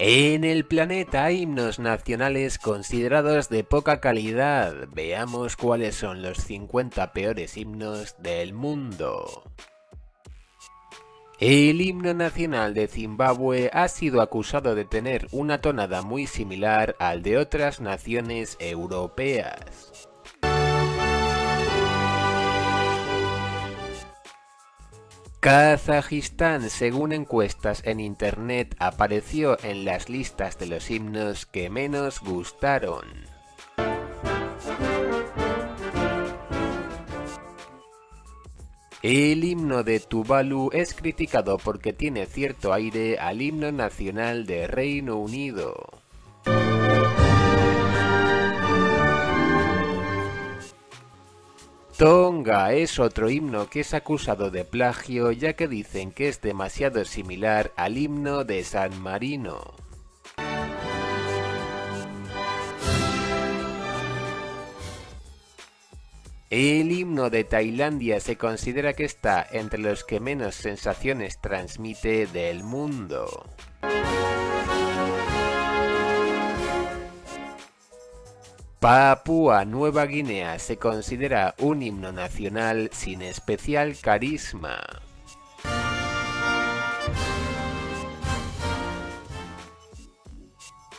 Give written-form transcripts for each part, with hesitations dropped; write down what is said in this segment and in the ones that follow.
En el planeta hay himnos nacionales considerados de poca calidad. Veamos cuáles son los 50 peores himnos del mundo. El himno nacional de Zimbabue ha sido acusado de tener una tonada muy similar al de otras naciones europeas. Kazajistán, según encuestas en internet, apareció en las listas de los himnos que menos gustaron. El himno de Tuvalu es criticado porque tiene cierto aire al himno nacional de Reino Unido. Tonga es otro himno que es acusado de plagio, ya que dicen que es demasiado similar al himno de San Marino. El himno de Tailandia se considera que está entre los que menos sensaciones transmite del mundo. Papúa Nueva Guinea se considera un himno nacional sin especial carisma.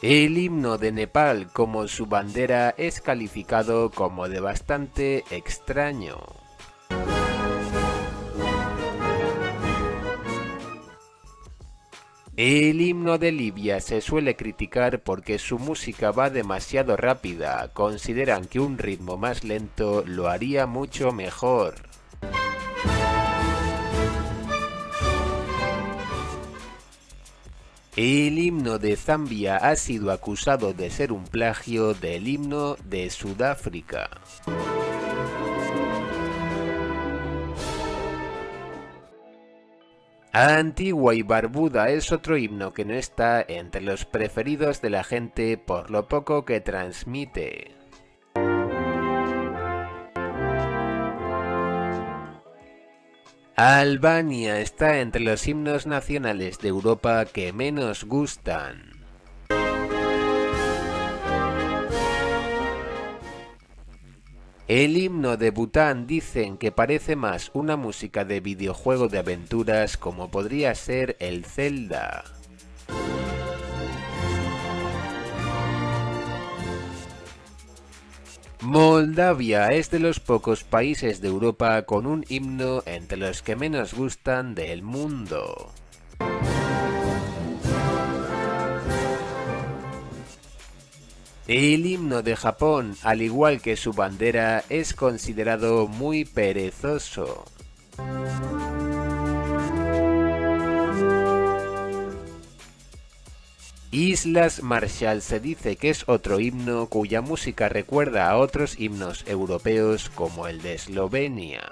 El himno de Nepal, como su bandera, es calificado como de bastante extraño. El himno de Libia se suele criticar porque su música va demasiado rápida, consideran que un ritmo más lento lo haría mucho mejor. El himno de Zambia ha sido acusado de ser un plagio del himno de Sudáfrica. Antigua y Barbuda es otro himno que no está entre los preferidos de la gente por lo poco que transmite. Albania está entre los himnos nacionales de Europa que menos gustan. El himno de Bután dicen que parece más una música de videojuego de aventuras como podría ser el Zelda. Moldavia es de los pocos países de Europa con un himno entre los que menos gustan del mundo. El himno de Japón, al igual que su bandera, es considerado muy perezoso. Islas Marshall se dice que es otro himno cuya música recuerda a otros himnos europeos como el de Eslovenia.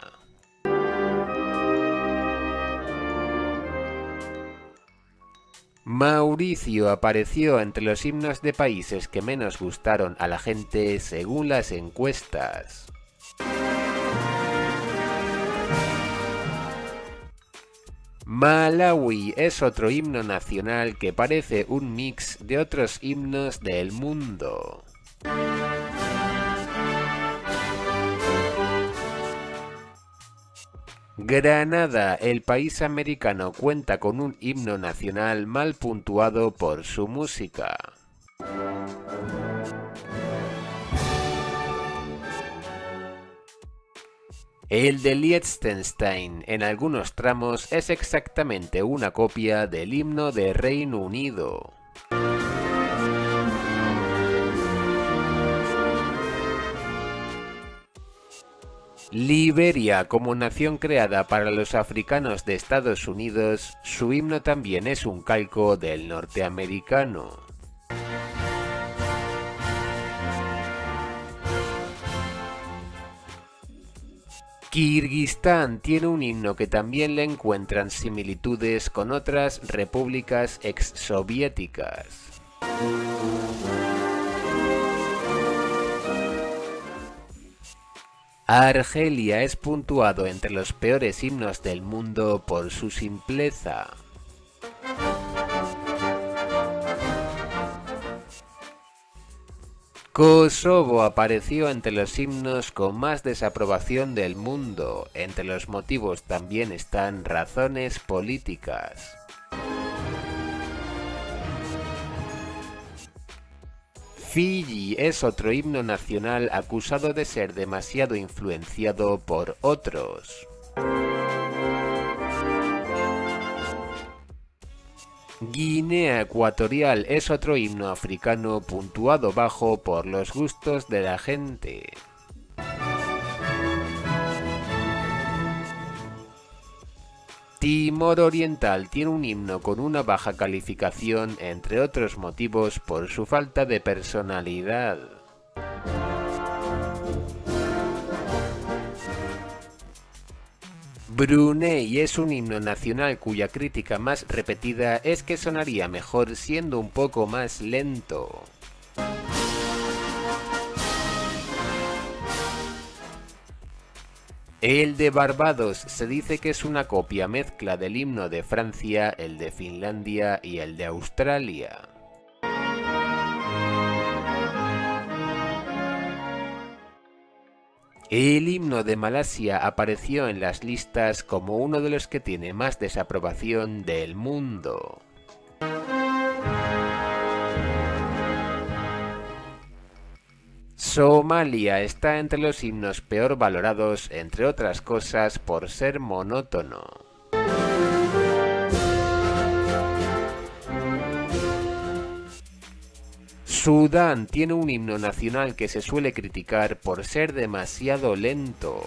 Mauricio apareció entre los himnos de países que menos gustaron a la gente según las encuestas. Malawi es otro himno nacional que parece un mix de otros himnos del mundo. Granada, el país americano, cuenta con un himno nacional mal puntuado por su música. El de Liechtenstein, en algunos tramos, es exactamente una copia del himno de Reino Unido. Liberia, como nación creada para los africanos de Estados Unidos, su himno también es un calco del norteamericano. Kirguistán tiene un himno que también le encuentran similitudes con otras repúblicas exsoviéticas. Argelia es puntuado entre los peores himnos del mundo por su simpleza. Kosovo apareció entre los himnos con más desaprobación del mundo. Entre los motivos también están razones políticas. Fiji es otro himno nacional acusado de ser demasiado influenciado por otros. Guinea Ecuatorial es otro himno africano puntuado bajo por los gustos de la gente. Timor Oriental tiene un himno con una baja calificación, entre otros motivos por su falta de personalidad. Brunei es un himno nacional cuya crítica más repetida es que sonaría mejor siendo un poco más lento. El de Barbados se dice que es una copia mezcla del himno de Francia, el de Finlandia y el de Australia. El himno de Malasia apareció en las listas como uno de los que tiene más desaprobación del mundo. Somalia está entre los himnos peor valorados, entre otras cosas por ser monótono. Sudán tiene un himno nacional que se suele criticar por ser demasiado lento.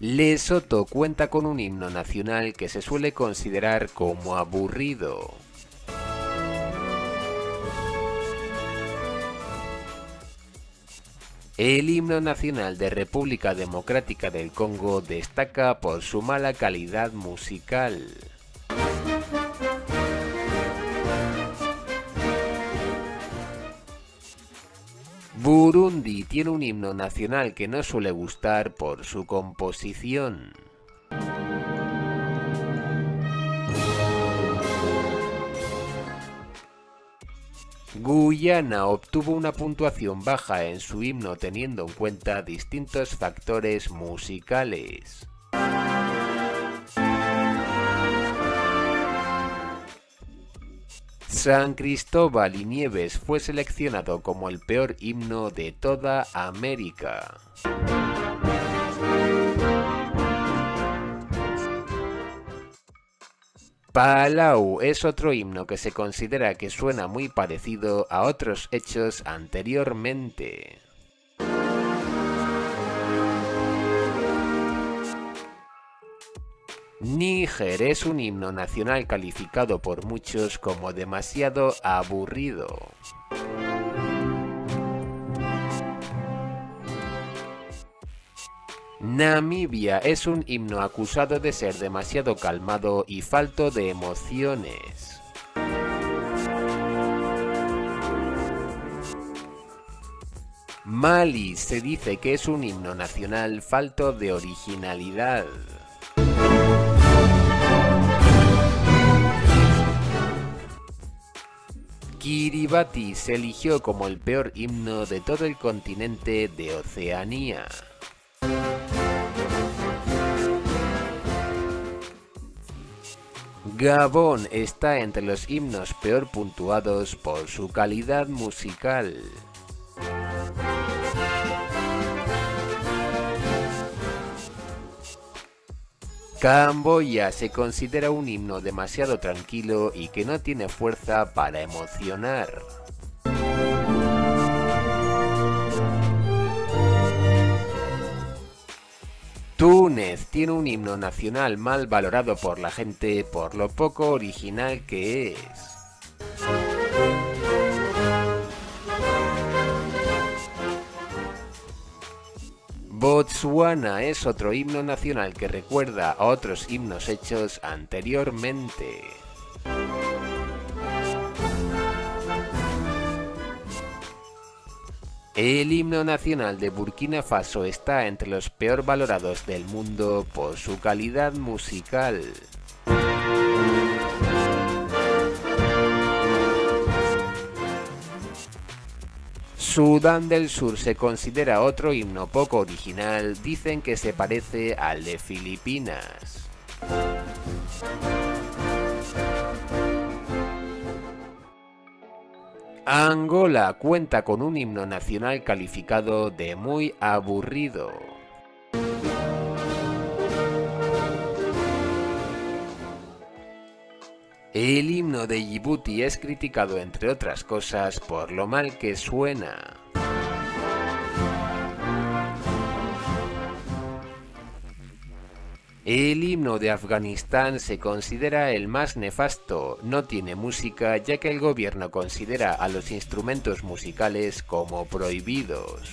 Lesoto cuenta con un himno nacional que se suele considerar como aburrido. El himno nacional de República Democrática del Congo destaca por su mala calidad musical. Burundi tiene un himno nacional que no suele gustar por su composición. Guyana obtuvo una puntuación baja en su himno teniendo en cuenta distintos factores musicales. San Cristóbal y Nieves fue seleccionado como el peor himno de toda América. Palau es otro himno que se considera que suena muy parecido a otros hechos anteriormente. Níger es un himno nacional calificado por muchos como demasiado aburrido. Namibia es un himno acusado de ser demasiado calmado y falto de emociones. Mali se dice que es un himno nacional falto de originalidad. Kiribati se eligió como el peor himno de todo el continente de Oceanía. Gabón está entre los himnos peor puntuados por su calidad musical. Camboya se considera un himno demasiado tranquilo y que no tiene fuerza para emocionar. Túnez tiene un himno nacional mal valorado por la gente por lo poco original que es. Botsuana es otro himno nacional que recuerda a otros himnos hechos anteriormente. El himno nacional de Burkina Faso está entre los peor valorados del mundo por su calidad musical. Sudán del Sur se considera otro himno poco original, dicen que se parece al de Filipinas. Angola cuenta con un himno nacional calificado de muy aburrido. El himno de Yibuti es criticado, entre otras cosas, por lo mal que suena. El himno de Afganistán se considera el más nefasto, no tiene música ya que el gobierno considera a los instrumentos musicales como prohibidos.